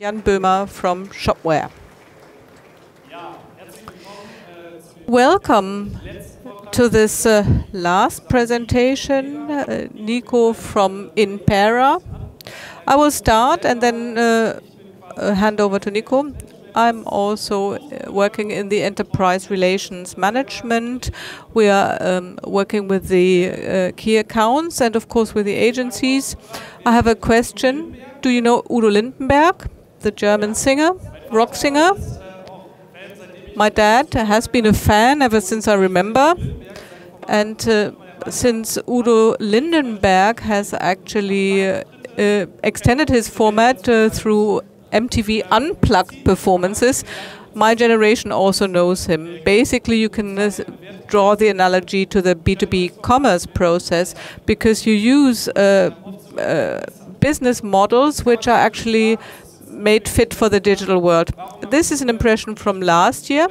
Jan Bömer from Shopware. Welcome to this last presentation, Nico from Inpera. I will start and then hand over to Nico. I'm also working in the enterprise relations management. We are working with the key accounts and of course with the agencies. I have a question. Do you know Udo Lindenberg? The German singer, rock singer. My dad has been a fan ever since I remember. And since Udo Lindenberg has actually extended his format through MTV Unplugged performances, my generation also knows him. Basically, you can draw the analogy to the B2B commerce process because you use business models which are actually made fit for the digital world. This is an impression from last year.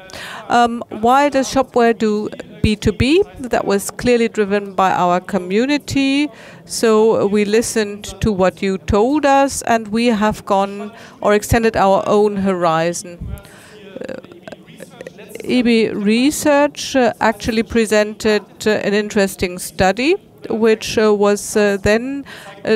Why does Shopware do B2B? That was clearly driven by our community. So we listened to what you told us and we have gone or extended our own horizon. EB Research actually presented an interesting study which was then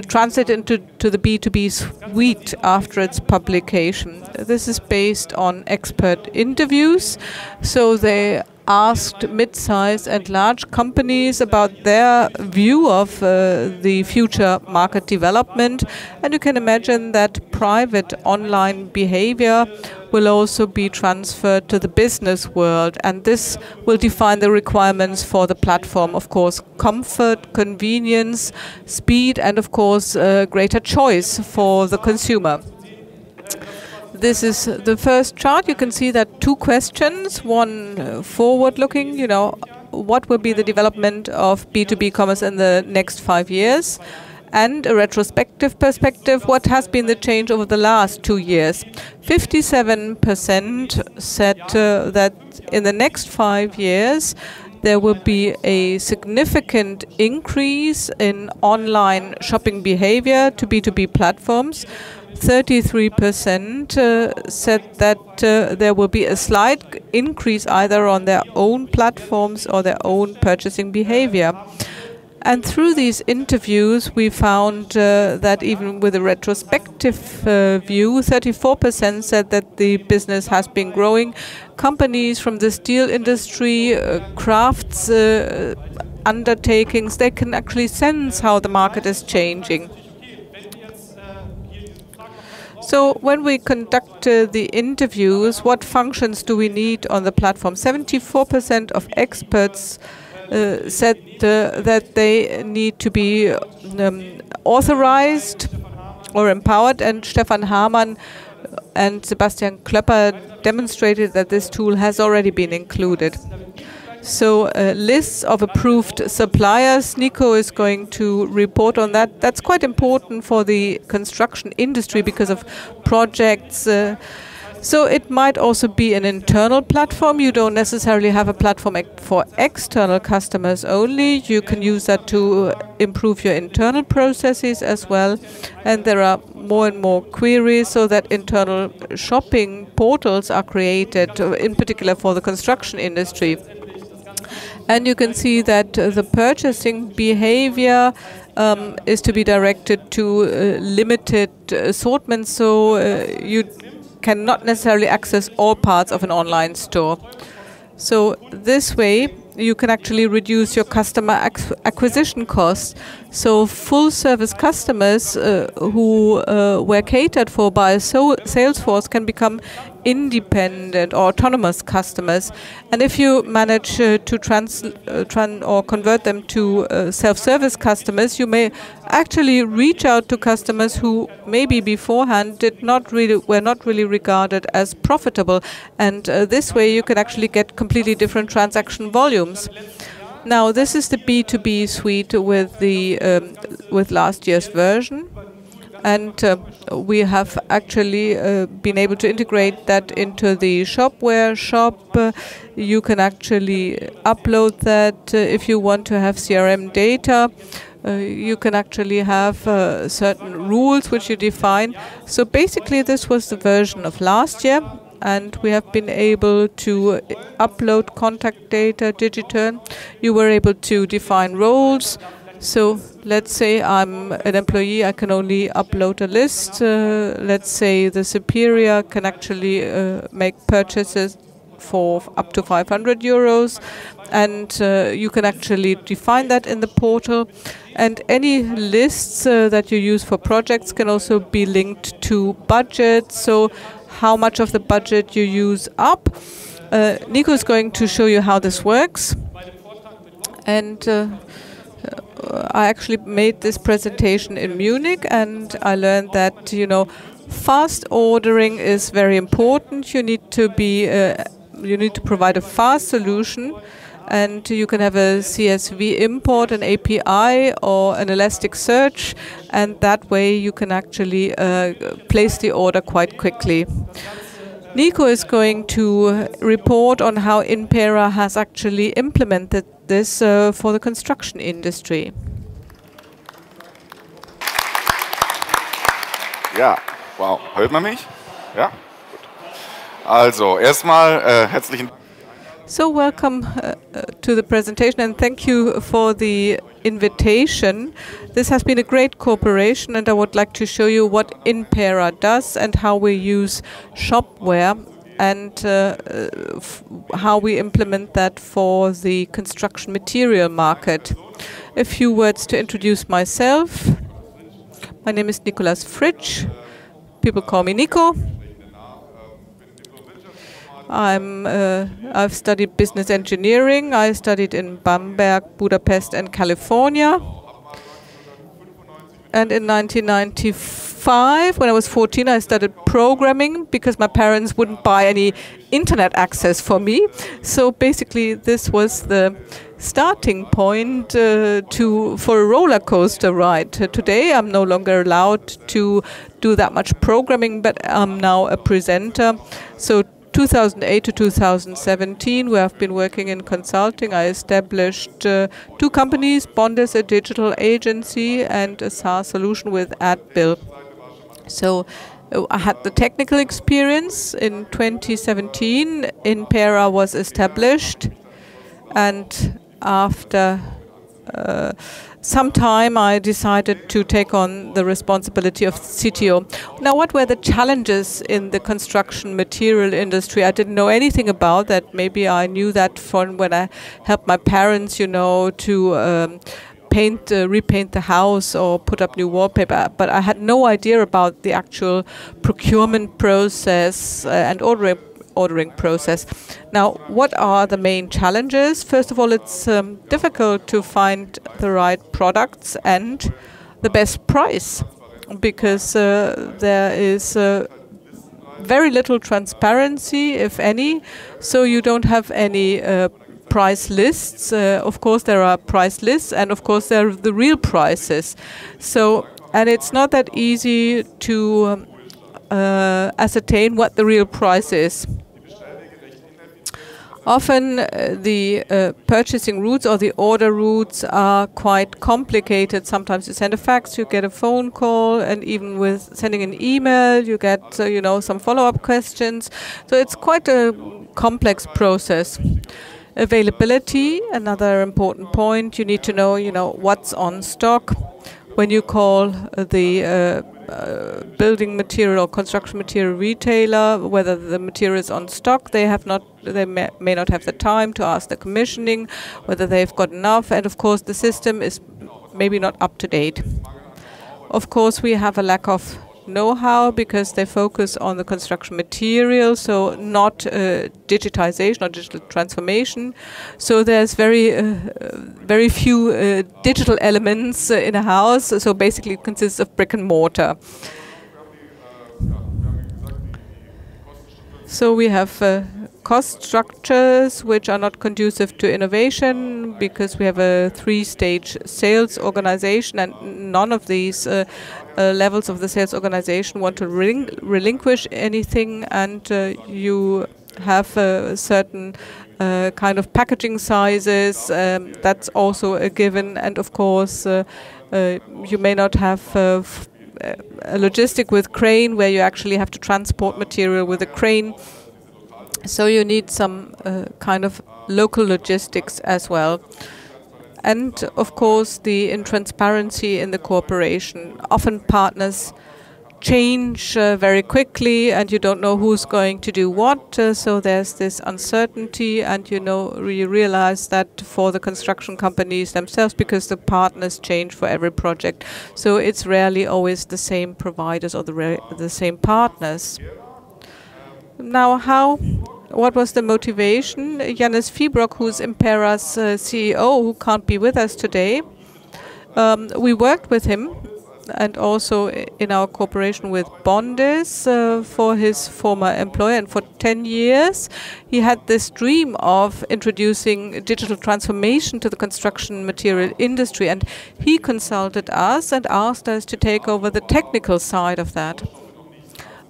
translated into the B2B Suite after its publication. This is based on expert interviews. So they asked mid-sized and large companies about their view of the future market development. And you can imagine that private online behavior will also be transferred to the business world. And this will define the requirements for the platform. Of course, comfort, convenience, speed, and of course, greater choice for the consumer. This is the first chart. You can see that two questions, one forward-looking, you know, what will be the development of B2B commerce in the next 5 years? And a retrospective perspective, what has been the change over the last 2 years? 57% said that in the next 5 years, there will be a significant increase in online shopping behavior to B2B platforms. 33% said that there will be a slight increase either on their own platforms or their own purchasing behavior. And through these interviews, we found that even with a retrospective view, 34% said that the business has been growing. Companies from the steel industry, crafts undertakings, they can actually sense how the market is changing. So when we conduct the interviews, what functions do we need on the platform? 74% of experts said that they need to be authorized or empowered, and Stefan Harman and Sebastian Klöpper demonstrated that this tool has already been included. So lists of approved suppliers, Nico is going to report on that. That's quite important for the construction industry because of projects. So it might also be an internal platform. You don't necessarily have a platform for external customers only. You can use that to improve your internal processes as well. And there are more and more queries so that internal shopping portals are created, in particular for the construction industry. And you can see that the purchasing behavior is to be directed to limited assortments, so you cannot necessarily access all parts of an online store. So this way you can actually reduce your customer acquisition costs. So full-service customers who were catered for by Salesforce can become independent or autonomous customers. And if you manage to convert them to self-service customers, you may actually reach out to customers who maybe beforehand were not really regarded as profitable. And this way you can actually get completely different transaction volumes. Now this is the B2B Suite with the with last year's version. And we have actually been able to integrate that into the Shopware shop. You can actually upload that if you want to have CRM data. you can actually have certain rules which you define. So basically this was the version of last year, and we have been able to upload contact data, Digiturn. You were able to define roles. So let's say I'm an employee, I can only upload a list. Let's say the superior can actually make purchases for up to 500 euros. And you can actually define that in the portal. And any lists that you use for projects can also be linked to budget. So how much of the budget you use up. Nico is going to show you how this works. And I actually made this presentation in Munich, and I learned that, you know, fast ordering is very important. You need to be, you need to provide a fast solution, and you can have a CSV import, an API, or an Elasticsearch, and that way you can actually place the order quite quickly. Nico is going to report on how Inpera has actually implemented this for the construction industry. Ja, wow, hört man mich? Ja, gut. Also, erstmal herzlichen Dank. So, welcome to the presentation, and thank you for the invitation. This has been a great cooperation, and I would like to show you what Inpera does and how we use Shopware and how we implement that for the construction material market. A few words to introduce myself. My name is Nicolas Fritsch. People call me Nico. I've studied business engineering. I studied in Bamberg, Budapest, and California. And in 1995, when I was 14, I started programming because my parents wouldn't buy any internet access for me. So basically, this was the starting point for a roller coaster ride. Today, I'm no longer allowed to do that much programming, but I'm now a presenter. So 2008 to 2017, where I've been working in consulting. I established two companies, Bondis, a digital agency, and a SaaS solution with AdBill. So I had the technical experience. In 2017, Inpera was established, and after some time I decided to take on the responsibility of CTO. Now, what were the challenges in the construction material industry? I didn't know anything about that. Maybe I knew that from when I helped my parents, you know, to paint, repaint the house or put up new wallpaper. But I had no idea about the actual procurement process and ordering process. Now, what are the main challenges? First of all, it's difficult to find the right products and the best price, because there is very little transparency, if any, so you don't have any price lists. Of course, there are price lists, and of course, there are the real prices. So, and it's not that easy to ascertain what the real price is. Often the purchasing routes or the order routes are quite complicated. Sometimes you send a fax, you get a phone call, and even with sending an email, you get you know, some follow-up questions. So it's quite a complex process. Availability, another important point. You need to know, you know, what's on stock. When you call the building material or construction material retailer, whether the material is on stock, they have not, they may not have the time to ask the commissioning whether they've got enough, and of course the system is maybe not up to date. Of course, we have a lack of know-how because they focus on the construction material, so not digitization or digital transformation. So there's very few digital elements in a house, so basically it consists of brick and mortar. So we have cost structures which are not conducive to innovation because we have a three-stage sales organization, and none of these levels of the sales organization want to relinquish anything, and you have certain kind of packaging sizes, that's also a given. And of course, you may not have a logistic with crane where you actually have to transport material with a crane. So you need some kind of local logistics as well. And of course, the intransparency in the cooperation. Often partners change very quickly and you don't know who's going to do what. So there's this uncertainty, and you realize that for the construction companies themselves, because the partners change for every project. So it's rarely always the same providers or the same partners. Now, what was the motivation? Janis Fibrock, who's Impera's CEO, who can't be with us today, we worked with him and also in our cooperation with Bondis for his former employer. And for 10 years, he had this dream of introducing digital transformation to the construction material industry. And he consulted us and asked us to take over the technical side of that.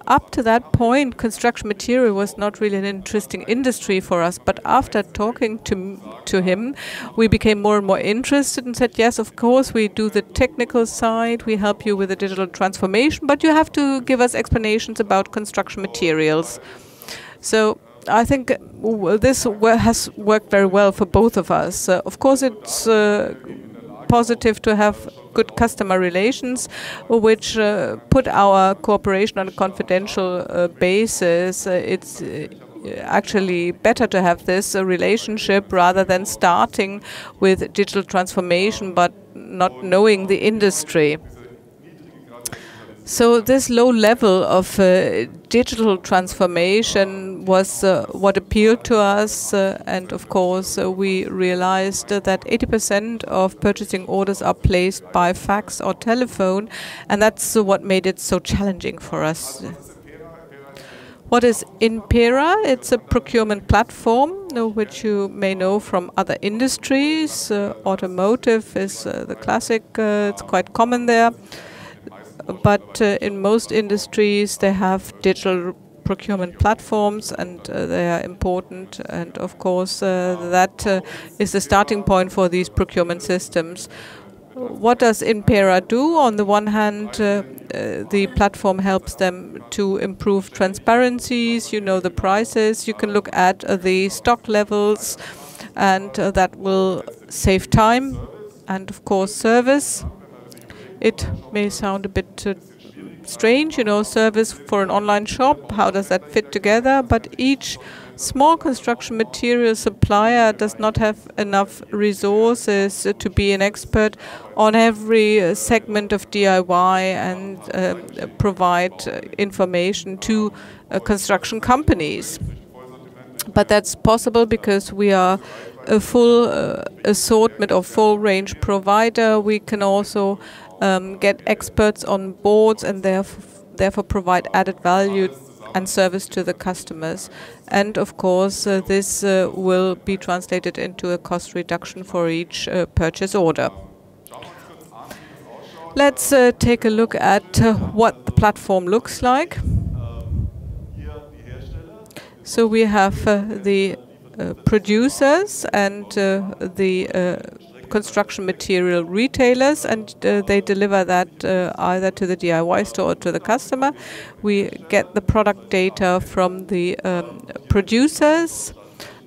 Up to that point, construction material was not really an interesting industry for us. But after talking to him, we became more and more interested and said, yes, of course, we do the technical side. We help you with the digital transformation. But you have to give us explanations about construction materials. So I think this has worked very well for both of us. Of course, it's positive to have good customer relations, which put our cooperation on a confidential basis. It's actually better to have this relationship rather than starting with digital transformation but not knowing the industry. So this low level of digital transformation was what appealed to us, and of course we realized that 80% of purchasing orders are placed by fax or telephone, and that's what made it so challenging for us. What is Inpera? It's a procurement platform, which you may know from other industries. Automotive is the classic, it's quite common there. But in most industries, they have digital procurement platforms, and they are important. And of course, that is the starting point for these procurement systems. What does Inpera do? On the one hand, the platform helps them to improve transparencies. You know the prices. You can look at the stock levels, and that will save time. And of course, service. It may sound a bit strange, service for an online shop, how does that fit together? But each small construction material supplier does not have enough resources to be an expert on every segment of DIY and provide information to construction companies. But that's possible because we are a full assortment or full range provider. We can also get experts on boards and therefore provide added value and service to the customers. And of course, this will be translated into a cost reduction for each purchase order. Let's take a look at what the platform looks like. So we have the producers and the construction material retailers, and they deliver that either to the DIY store or to the customer. We get the product data from the producers,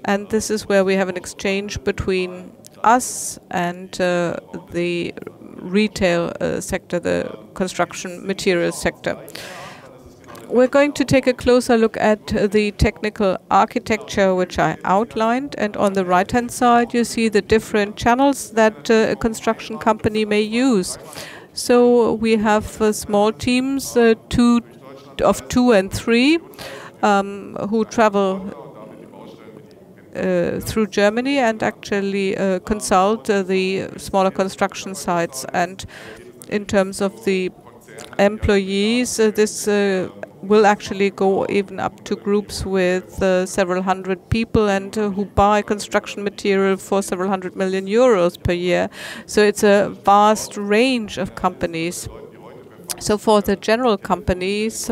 and this is where we have an exchange between us and the retail sector, the construction material sector. We're going to take a closer look at the technical architecture which I outlined, and on the right-hand side you see the different channels that a construction company may use. So we have small teams of two and three who travel through Germany and actually consult the smaller construction sites. And in terms of the employees, this will actually go even up to groups with several hundred people and who buy construction material for several hundred million EUR per year. So it's a vast range of companies. So for the general companies,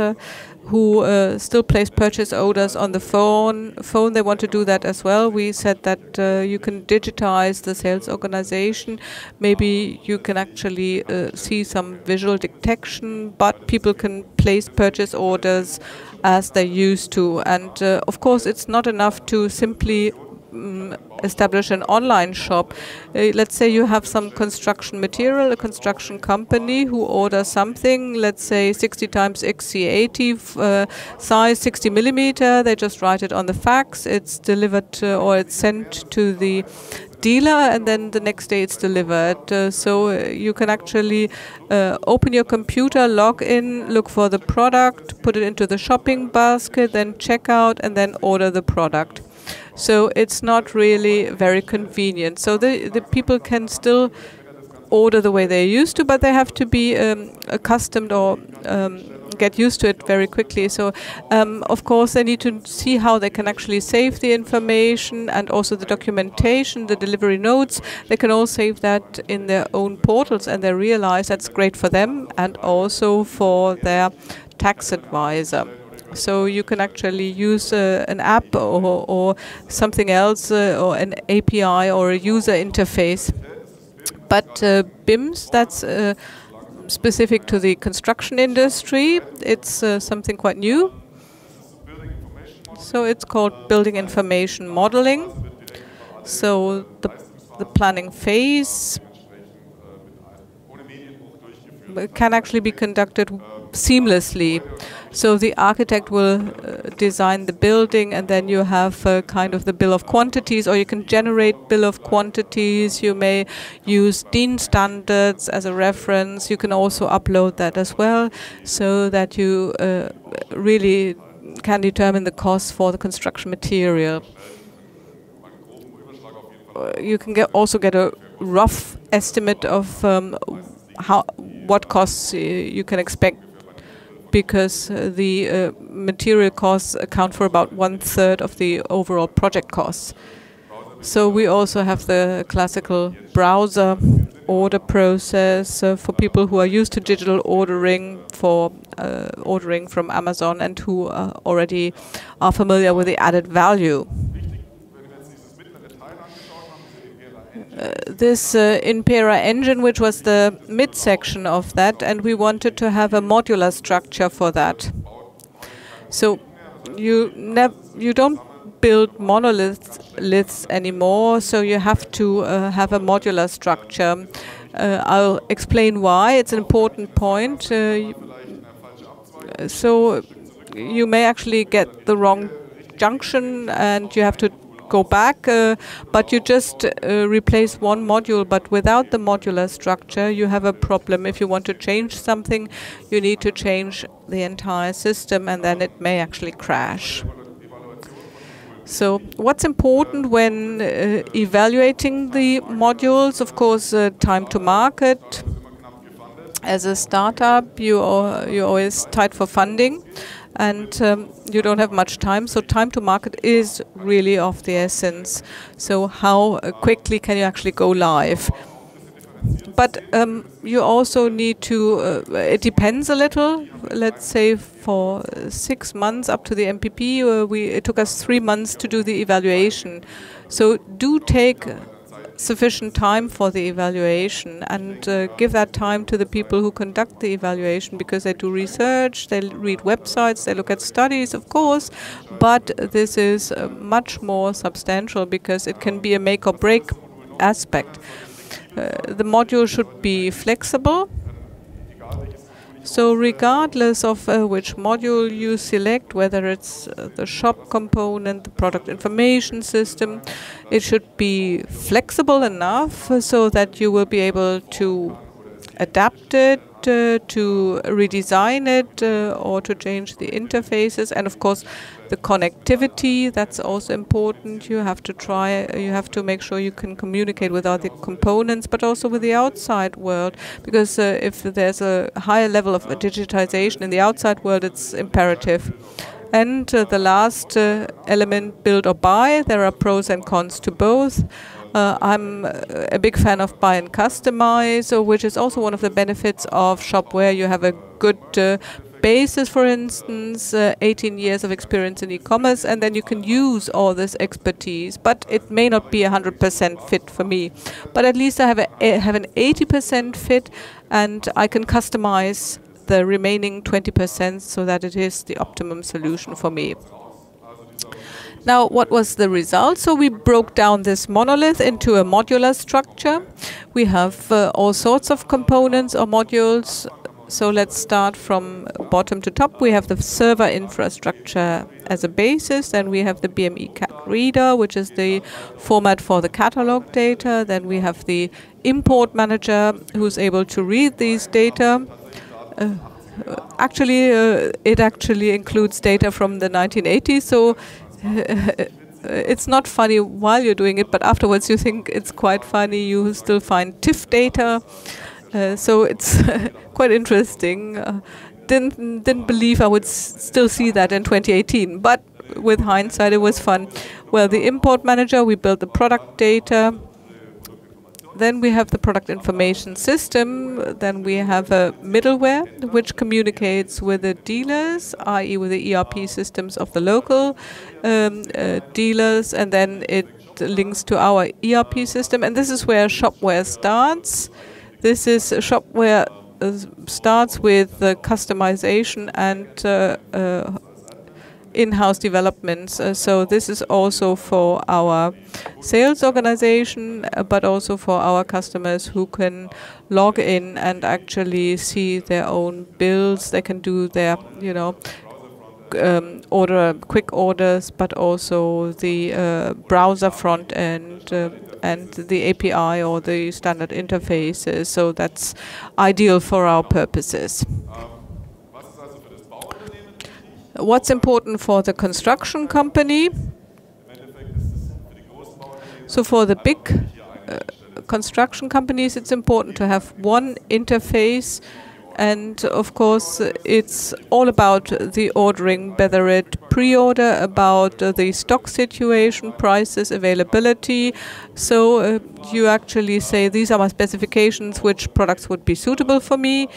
who still place purchase orders on the phone. They want to do that as well. We said that you can digitize the sales organization. Maybe you can actually see some visual detection, but people can place purchase orders as they used to. And of course, it's not enough to simply establish an online shop. Let's say you have some construction material, a construction company who orders something, let's say 60 x 80 size 60 millimeter. They just write it on the fax, it's delivered or it's sent to the dealer, and then the next day it's delivered. So you can actually open your computer, log in, look for the product, put it into the shopping basket, then check out, and then order the product. So it's not really very convenient. So the people can still order the way they used to, but they have to be accustomed or get used to it very quickly. So of course they need to see how they can actually save the information and also the documentation, the delivery notes. They can all save that in their own portals, and they realize that's great for them and also for their tax advisor. So you can actually use an app or something else, or an API or a user interface. But BIMs, that's specific to the construction industry. It's something quite new. So it's called building information modeling. So the planning phase can actually be conducted seamlessly. So the architect will design the building, and then you have kind of the bill of quantities, or you can generate bill of quantities. You may use DIN standards as a reference. You can also upload that as well, so that you really can determine the cost for the construction material. You can also get a rough estimate of what costs you can expect, because the material costs account for about 1/3 of the overall project costs. So we also have the classical browser order process for people who are used to digital ordering, for ordering from Amazon, and who already are familiar with the added value. This Inpera engine, which was the midsection of that, and we wanted to have a modular structure for that. So you don't build monoliths anymore, so you have to have a modular structure. I'll explain why. It's an important point. So you may actually get the wrong junction, and you have to go back, but you just replace one module. But without the modular structure, you have a problem. If you want to change something, you need to change the entire system, and then it may actually crash. So what's important when evaluating the modules? Of course, time to market. As a startup, you're always tight for funding, and you don't have much time, so time to market is really of the essence. So how quickly can you actually go live? But you also need to, it depends a little. Let's say for 6 months up to the MPP, it took us 3 months to do the evaluation. So do take sufficient time for the evaluation, and give that time to the people who conduct the evaluation, because they do research, they read websites, they look at studies, of course, but this is much more substantial, because it can be a make or break aspect. The module should be flexible. So regardless of which module you select, whether it's the shop component, the product information system, it should be flexible enough so that you will be able to adapt it, to redesign it, or to change the interfaces. And of course the connectivity, that's also important. You have to make sure you can communicate with other components, but also with the outside world, because if there's a higher level of digitization in the outside world, it's imperative. And the last element, build or buy. There are pros and cons to both. I'm a big fan of buy and customize, which is also one of the benefits of shopware. You have a good basis, for instance, 18 years of experience in e-commerce, and then you can use all this expertise. But it may not be 100% fit for me. But at least I have an 80% fit, and I can customize the remaining 20% so that it is the optimum solution for me. Now, what was the result? So we broke down this monolith into a modular structure. We have all sorts of components or modules. So let's start from bottom to top. We have the server infrastructure as a basis. Then we have the BMEcat reader, which is the format for the catalog data. Then we have the import manager, who's able to read these data. It actually includes data from the 1980s. So it's not funny while you're doing it, but afterwards you think it's quite funny. You still find TIFF data, so it's quite interesting. Didn't believe I would still see that in 2018, but with hindsight, it was fun. Well, the import manager, we built the product data. Then we have the product information system. Then we have a middleware which communicates with the dealers, i.e. with the ERP systems of the local dealers. And then it links to our ERP system. And this is where Shopware starts. This is Shopware starts with the customization and in-house developments. So this is also for our sales organization, but also for our customers who can log in and actually see their own bills. They can do their, quick orders, but also the browser front end and the API or the standard interfaces. So that's ideal for our purposes. What's important for the construction company? So for the big construction companies, it's important to have one interface. And of course, it's all about the ordering, whether it pre-order, about the stock situation, prices, availability. So you actually say, these are my specifications, which products would be suitable for me.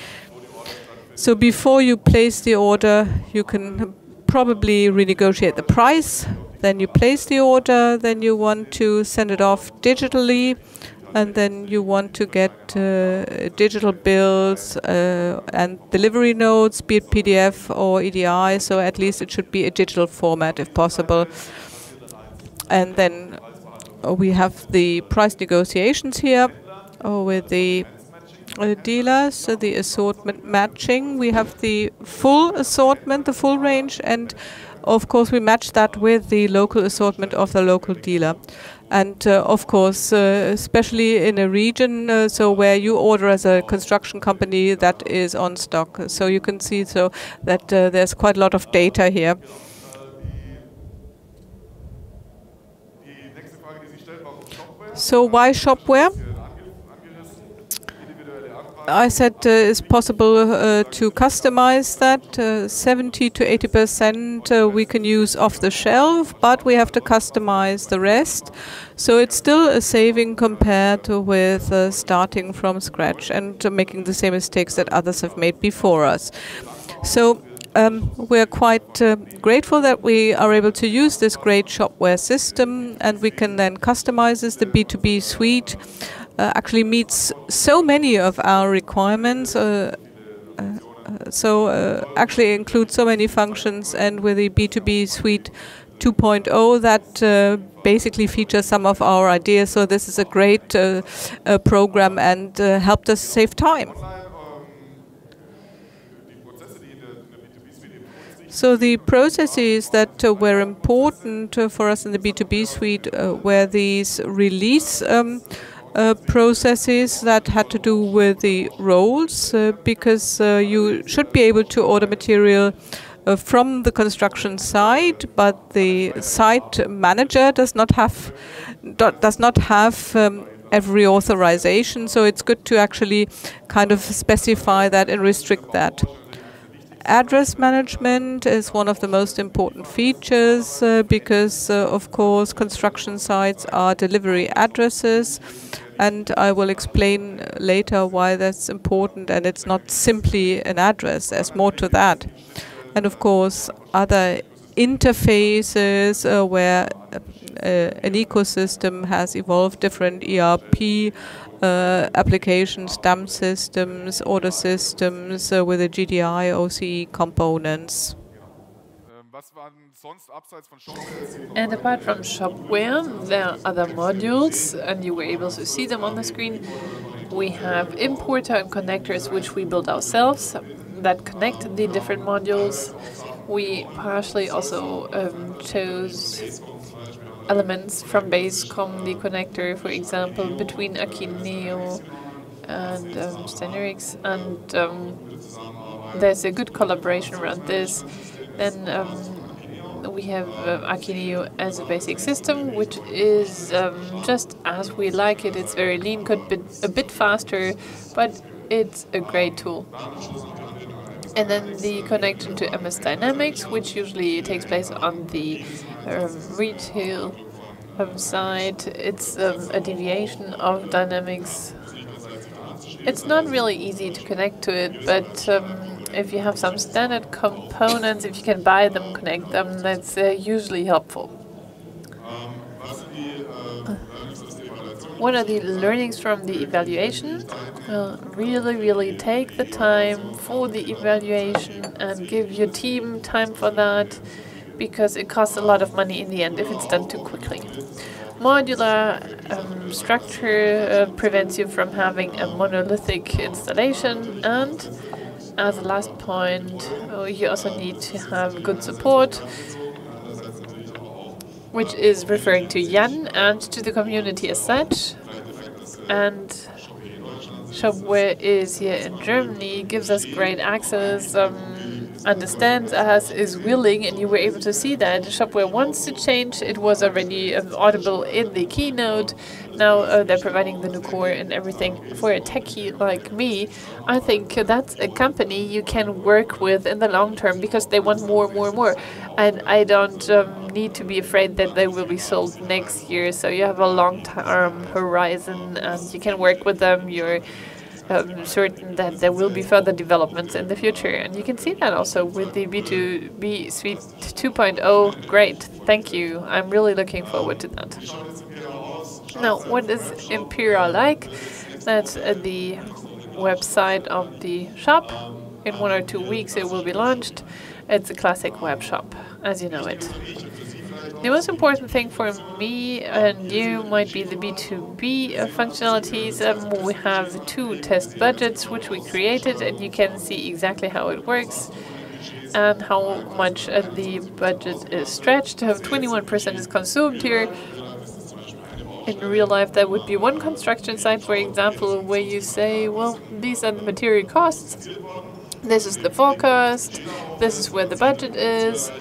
So before you place the order, you can probably renegotiate the price. Then you place the order, then you want to send it off digitally, and then you want to get digital bills and delivery notes, be it PDF or EDI. So at least it should be a digital format if possible. And then we have the price negotiations here with the dealers, so the assortment matching. We have the full assortment, the full range, and of course we match that with the local assortment of the local dealer. And of course, especially in a region, so where you order as a construction company, that is on stock. So you can see so that there's quite a lot of data here. So why Shopware? I said it's possible to customize that. 70 to 80% we can use off the shelf, but we have to customize the rest. So it's still a saving compared with starting from scratch and making the same mistakes that others have made before us. So we're quite grateful that we are able to use this great Shopware system, and we can then customize this. The B2B suite actually meets so many of our requirements, actually includes so many functions, and with the B2B Suite 2.0 that basically features some of our ideas. So this is a great program and helped us save time. So the processes that were important for us in the B2B Suite were these release processes that had to do with the roles, because you should be able to order material from the construction site, but the site manager does not have every authorization. So it's good to actually kind of specify that and restrict that. Address management is one of the most important features because, of course, construction sites are delivery addresses, and I will explain later why that's important and it's not simply an address, there's more to that. And of course, other interfaces where an ecosystem has evolved, different ERP applications, stamp systems, order systems with the GDI, OCE components. And apart from shopware, there are other modules, and you were able to see them on the screen. We have importer and connectors, which we build ourselves, that connect the different modules. We partially also chose elements from Basecom, the connector, for example, between Akeneo and Stenerix, and there's a good collaboration around this. Then we have Akeneo as a basic system, which is just as we like it. It's very lean, could be a bit faster, but it's a great tool. And then the connection to MS Dynamics, which usually takes place on the retail side. It's a deviation of Dynamics. It's not really easy to connect to it, but if you have some standard components, if you can buy them, connect them, that's usually helpful. What are the learnings from the evaluation? Really take the time for the evaluation and give your team time for that, because it costs a lot of money in the end if it's done too quickly. Modular structure prevents you from having a monolithic installation, and as a last point, you also need to have good support, which is referring to Jan and to the community as such. And Shopware is here in Germany, gives us great access, understands us, is willing, and you were able to see that. Shopware wants to change. It was already audible in the keynote. Now they're providing the new core and everything. For a techie like me, I think that's a company you can work with in the long term, because they want more. And I don't need to be afraid that they will be sold next year. So you have a long-term horizon, and you can work with them. You're certain that there will be further developments in the future. And you can see that also with the B2B Suite 2.0. Great, thank you. I'm really looking forward to that. Now, what is Inpera like? That's the website of the shop. In 1 or 2 weeks, it will be launched. It's a classic web shop, as you know it. The most important thing for me and you might be the B2B functionalities. We have 2 test budgets which we created, and you can see exactly how it works and how much the budget is stretched. 21% is consumed here. In real life, there would be one construction site, for example, where you say, well, these are the material costs. This is the forecast, this is where the budget is,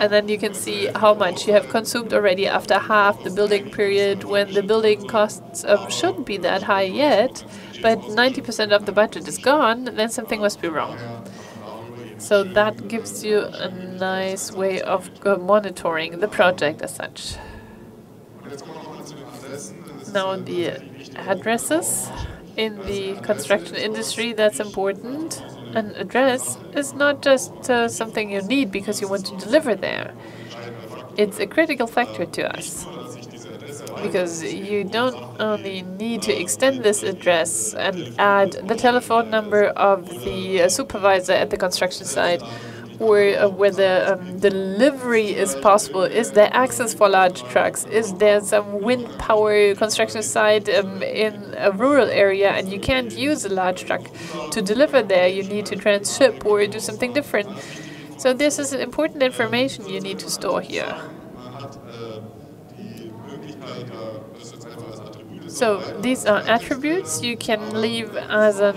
and then you can see how much you have consumed already after half the building period, when the building costs shouldn't be that high yet, but 90% of the budget is gone, then something must be wrong. So that gives you a nice way of monitoring the project as such. Now the addresses in the construction industry, that's important. An address is not just something you need because you want to deliver there. It's a critical factor to us, because you don't only need to extend this address and add the telephone number of the supervisor at the construction site, or whether delivery is possible. Is there access for large trucks? Is there some wind power construction site in a rural area and you can't use a large truck to deliver there? You need to transship or do something different. So this is important information you need to store here. So these are attributes you can leave as a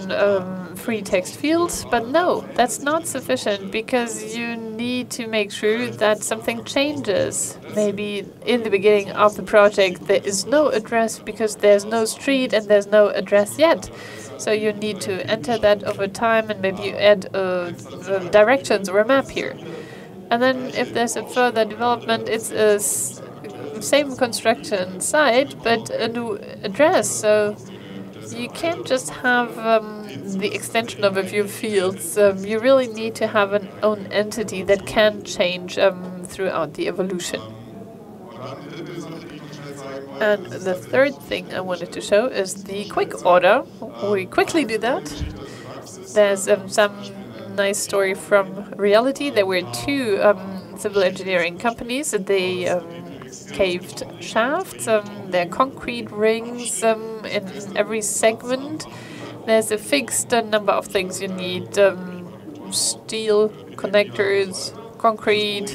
free text field, but no, that's not sufficient because you need to make sure that something changes. Maybe in the beginning of the project there is no address because there's no street and there's no address yet. So you need to enter that over time and maybe you add directions or a map here. And then if there's a further development, it's a same construction site, but a new address. So you can't just have the extension of a few fields. You really need to have an own entity that can change throughout the evolution. And the third thing I wanted to show is the quick order. We quickly do that. There's some nice story from reality. There were two civil engineering companies. They caved shafts, they're concrete rings in every segment. There's a fixed number of things you need, steel, connectors, concrete,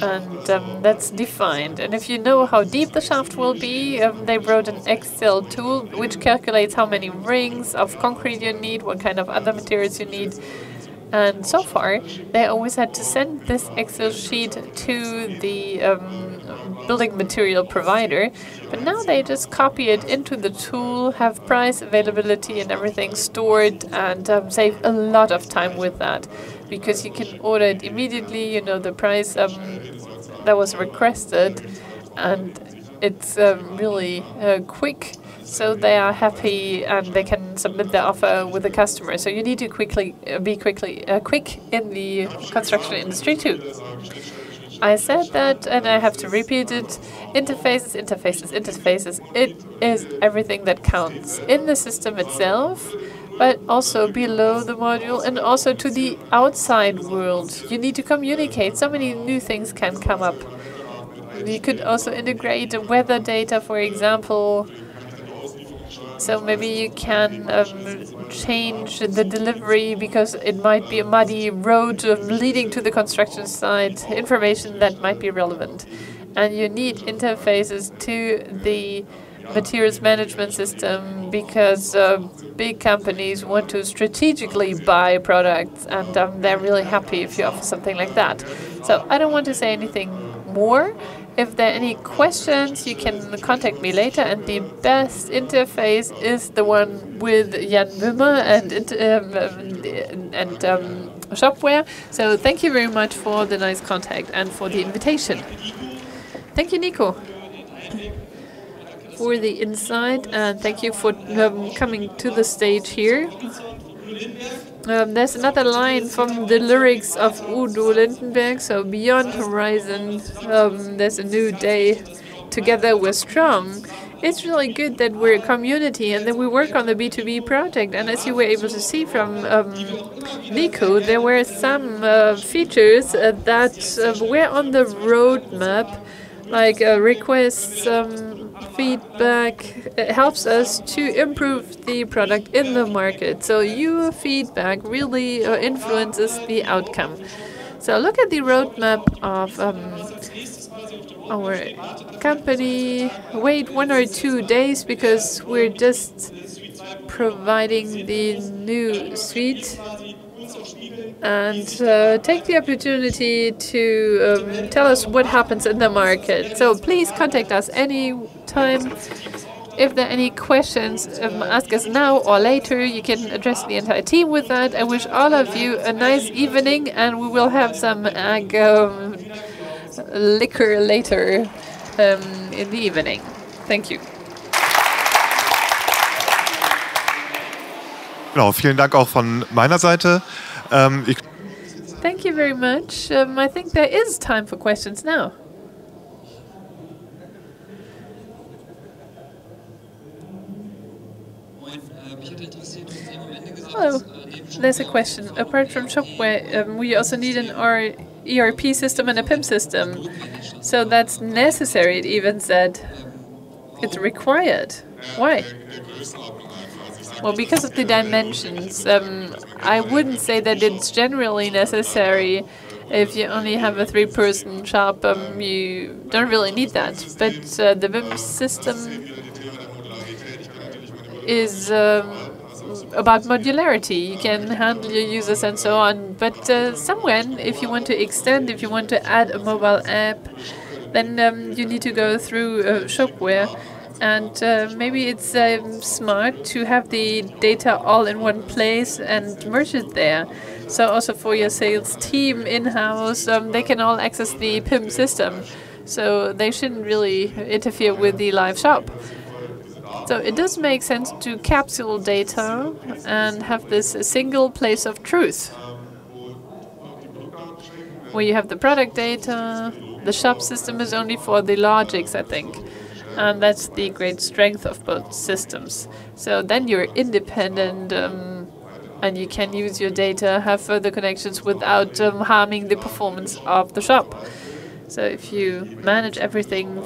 and that's defined. And if you know how deep the shaft will be, they wrote an Excel tool which calculates how many rings of concrete you need, what kind of other materials you need. And so far, they always had to send this Excel sheet to the building material provider. But now they just copy it into the tool, have price, availability, and everything stored, and save a lot of time with that. Because you can order it immediately, you know, the price that was requested, and it's really quick. So they are happy and they can submit their offer with the customer. So you need to be quick in the construction industry too. I said that and I have to repeat it. Interfaces, interfaces, interfaces. It is everything that counts in the system itself, but also below the module and also to the outside world. You need to communicate. So many new things can come up. You could also integrate weather data, for example. So maybe you can change the delivery because it might be a muddy road leading to the construction site, information that might be relevant. And you need interfaces to the materials management system because big companies want to strategically buy products and they're really happy if you offer something like that. So I don't want to say anything more. If there are any questions, you can contact me later. And the best interface is the one with Jan Bömer and Shopware. So thank you very much for the nice contact and for the invitation. Thank you, Nico, for the insight. And thank you for coming to the stage here. There's another line from the lyrics of Udo Lindenberg, so beyond horizon, there's a new day, together we're strong. It's really good that we're a community and that we work on the B2B project. And as you were able to see from Nico, there were some features that were on the roadmap, like requests, feedback. It helps us to improve the product in the market. So your feedback really influences the outcome. So look at the roadmap of our company. Wait 1 or 2 days because we're just providing the new suite. And take the opportunity to tell us what happens in the market. So please contact us any time. If there are any questions, ask us now or later. You can address the entire team with that. I wish all of you a nice evening, and we will have some liquor later in the evening. Thank you. Genau, vielen Dank auch von meiner Seite. Thank you very much. I think there is time for questions now. Hello. There's a question. Apart from Shopware, we also need an ERP system and a PIM system. So that's necessary, it even said. It's required. Why? Well, because of the dimensions, I wouldn't say that it's generally necessary. If you only have a three-person shop, you don't really need that. But the BIM system is about modularity. You can handle your users and so on. But somewhere, if you want to extend, if you want to add a mobile app, then you need to go through shopware. And maybe it's smart to have the data all in one place and merge it there. So also for your sales team in-house, they can all access the PIM system. So they shouldn't really interfere with the live shop. So it does make sense to capsule data and have this single place of truth, where you have the product data. The shop system is only for the logics, I think. And that's the great strength of both systems. So then you're independent and you can use your data, have further connections without harming the performance of the shop. So if you manage everything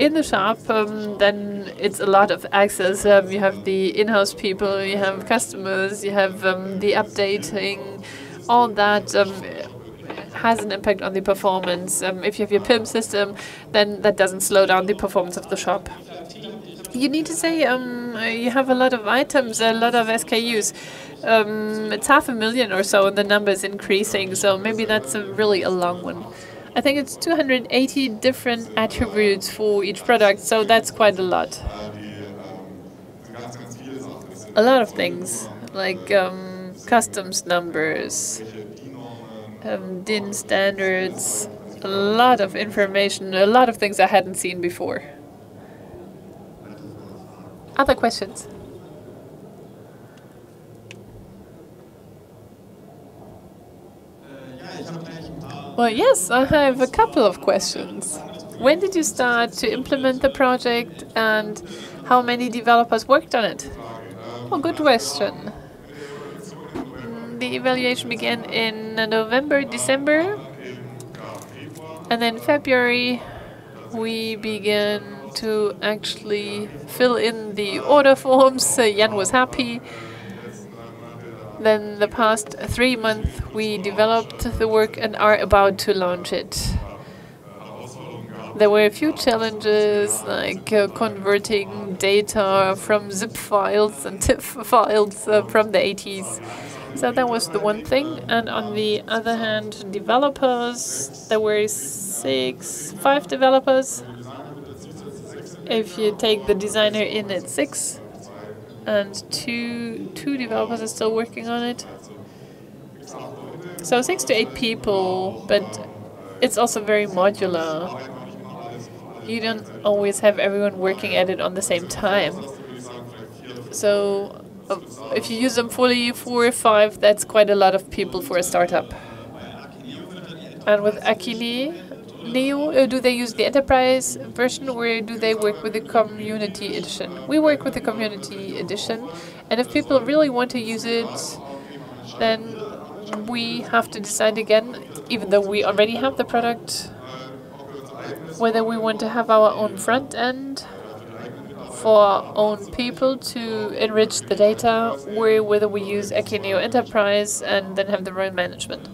in the shop, then it's a lot of access. You have the in-house people, you have customers, you have the updating, all that has an impact on the performance. If you have your PIM system, then that doesn't slow down the performance of the shop. You need to say you have a lot of items, a lot of SKUs. It's 500,000 or so, and the number is increasing, so maybe that's really a long one. I think it's 280 different attributes for each product, so that's quite a lot. A lot of things, like customs numbers, DIN standards, a lot of information, a lot of things I hadn't seen before. Other questions? Well, yes, I have a couple of questions. When did you start to implement the project and how many developers worked on it? Oh, good question. The evaluation began in November, December, and then February we began to actually fill in the order forms. Jan was happy. Then the past 3 months we developed the work and are about to launch it. There were a few challenges, like converting data from zip files and TIFF files from the 80s. So that was the one thing. And on the other hand, developers, there were five developers. If you take the designer in at 6, and two developers are still working on it. So 6 to 8 people, but it's also very modular. You don't always have everyone working at it on the same time. So if you use them fully, 4 or 5, that's quite a lot of people for a startup. And with Akeneo, do they use the enterprise version or do they work with the community edition? We work with the community edition, and if people really want to use it, then we have to decide again, even though we already have the product, whether we want to have our own front end for our own people to enrich the data, or whether we use Akeneo Enterprise and then have the road management.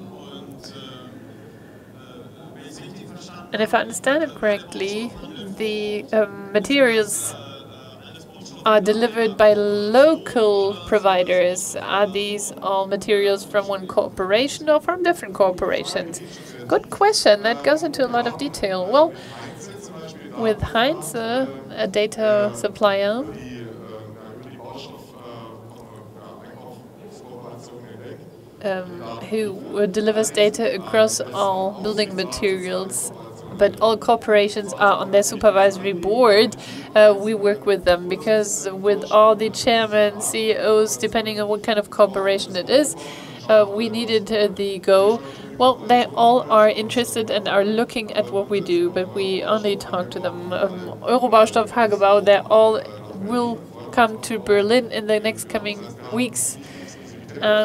And if I understand it correctly, the materials are delivered by local providers. Are these all materials from one corporation or from different corporations? Good question. That goes into a lot of detail. Well, with Heinze, a data supplier, who delivers data across all building materials, but all corporations are on their supervisory board, we work with them, because with all the chairmen, CEOs, depending on what kind of corporation it is, we needed the go. Well, they all are interested and are looking at what we do, but we only talk to them. Eurobaustoff, Hagebau, they all will come to Berlin in the next coming weeks.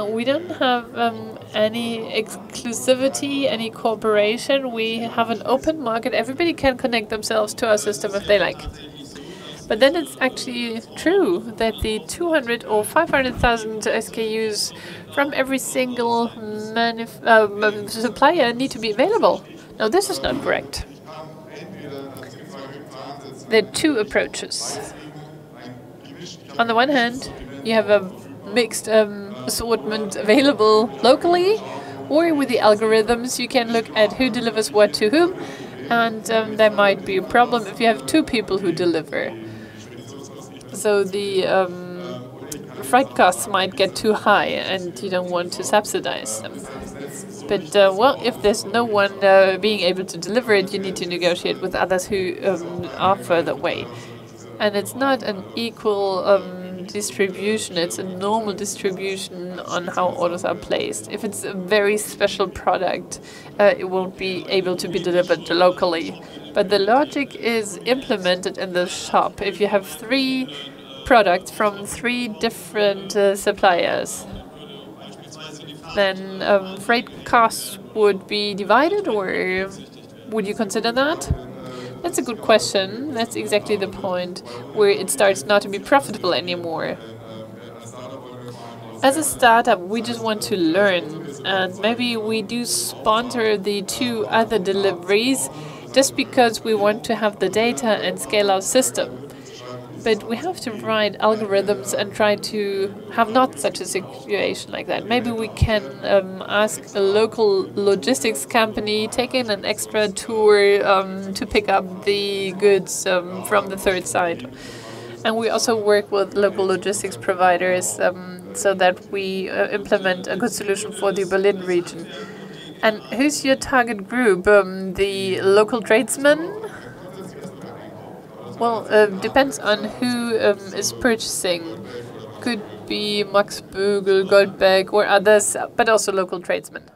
We don't have any exclusivity, any cooperation. We have an open market. Everybody can connect themselves to our system if they like. But then it's actually true that the 200 or 500,000 SKUs from every single supplier need to be available. No, this is not correct. There are two approaches. On the one hand, you have a mixed assortment available locally, or with the algorithms, you can look at who delivers what to whom, and there might be a problem if you have two people who deliver. So the freight costs might get too high, and you don't want to subsidize them. But, well, if there's no one being able to deliver it, you need to negotiate with others who are further away. And it's not an equal distribution, it's a normal distribution on how orders are placed. If it's a very special product, it won't be able to be delivered locally. But the logic is implemented in the shop. If you have three products from three different suppliers, then freight costs would be divided, or would you consider that? That's a good question. That's exactly the point where it starts not to be profitable anymore. As a startup, we just want to learn, and maybe we do sponsor the two other deliveries just because we want to have the data and scale our system. But we have to write algorithms and try to have not such a situation like that. Maybe we can ask a local logistics company, take in an extra tour to pick up the goods from the third side. And we also work with local logistics providers so that we implement a good solution for the Berlin region. And who's your target group? The local tradesmen? Well, depends on who is purchasing. Could be Max Bögel, Goldberg, or others, but also local tradesmen.